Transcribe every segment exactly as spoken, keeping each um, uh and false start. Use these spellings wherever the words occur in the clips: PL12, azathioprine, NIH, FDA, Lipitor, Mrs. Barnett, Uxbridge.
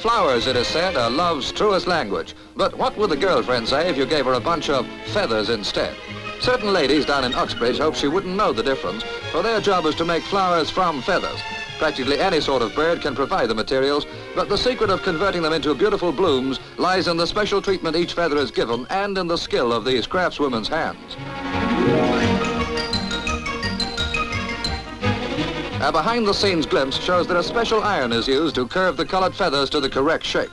Flowers, it is said, are love's truest language. But what would the girlfriend say if you gave her a bunch of feathers instead? Certain ladies down in Uxbridge hope she wouldn't know the difference, for their job is to make flowers from feathers. Practically any sort of bird can provide the materials, but the secret of converting them into beautiful blooms lies in the special treatment each feather is given and in the skill of these craftswomen's hands. A behind-the-scenes glimpse shows that a special iron is used to curve the colored feathers to the correct shape.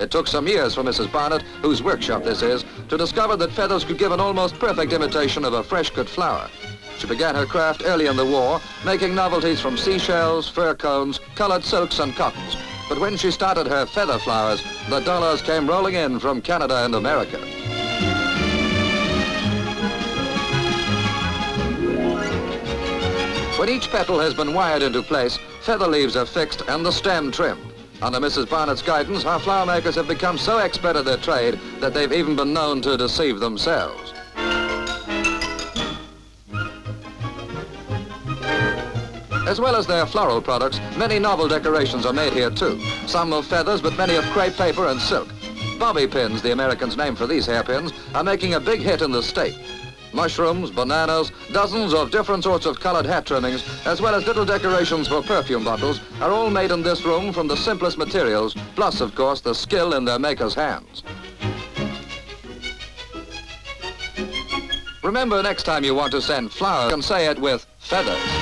It took some years for Missus Barnett, whose workshop this is, to discover that feathers could give an almost perfect imitation of a fresh-cut flower. She began her craft early in the war, making novelties from seashells, fir cones, colored silks and cottons. But when she started her feather flowers, the dollars came rolling in from Canada and America. When each petal has been wired into place, feather leaves are fixed and the stem trimmed. Under Missus Barnett's guidance, our flower makers have become so expert at their trade that they've even been known to deceive themselves. As well as their floral products, many novel decorations are made here too. Some of feathers, but many of crepe paper and silk. Bobby pins, the American's name for these hairpins, are making a big hit in the state. Mushrooms, bananas, dozens of different sorts of colored hat trimmings, as well as little decorations for perfume bottles, are all made in this room from the simplest materials, plus, of course, the skill in their maker's hands. Remember, next time you want to send flowers, you can say it with feathers.